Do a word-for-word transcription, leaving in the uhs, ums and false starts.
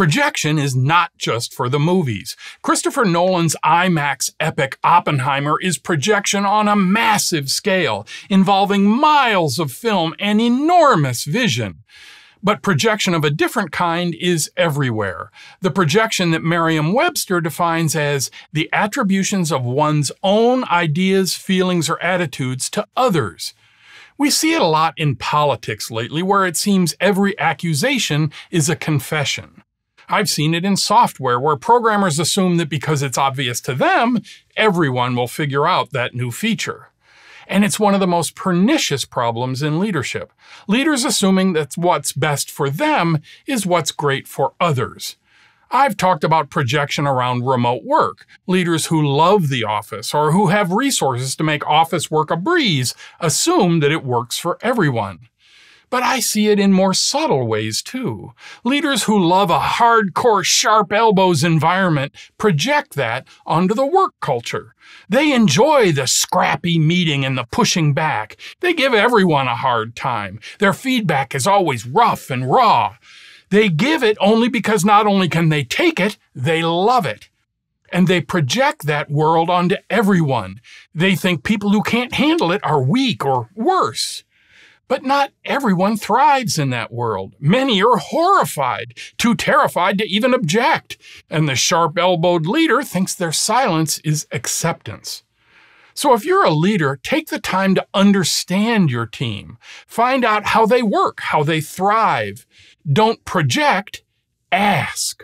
Projection is not just for the movies. Christopher Nolan's IMAX epic Oppenheimer is projection on a massive scale, involving miles of film and enormous vision. But projection of a different kind is everywhere. The projection that Merriam-Webster defines as the attributions of one's own ideas, feelings, or attitudes to others. We see it a lot in politics lately, where it seems every accusation is a confession. I've seen it in software, where programmers assume that because it's obvious to them, everyone will figure out that new feature. And it's one of the most pernicious problems in leadership. Leaders assuming that what's best for them is what's great for others. I've talked about projection around remote work. Leaders who love the office or who have resources to make office work a breeze assume that it works for everyone. But I see it in more subtle ways, too. Leaders who love a hardcore, sharp-elbows environment project that onto the work culture. They enjoy the scrappy meeting and the pushing back. They give everyone a hard time. Their feedback is always rough and raw. They give it only because not only can they take it, they love it. And they project that world onto everyone. They think people who can't handle it are weak or worse. But not everyone thrives in that world. Many are horrified, too terrified to even object, and the sharp-elbowed leader thinks their silence is acceptance. So if you're a leader, take the time to understand your team. Find out how they work, how they thrive. Don't project, ask.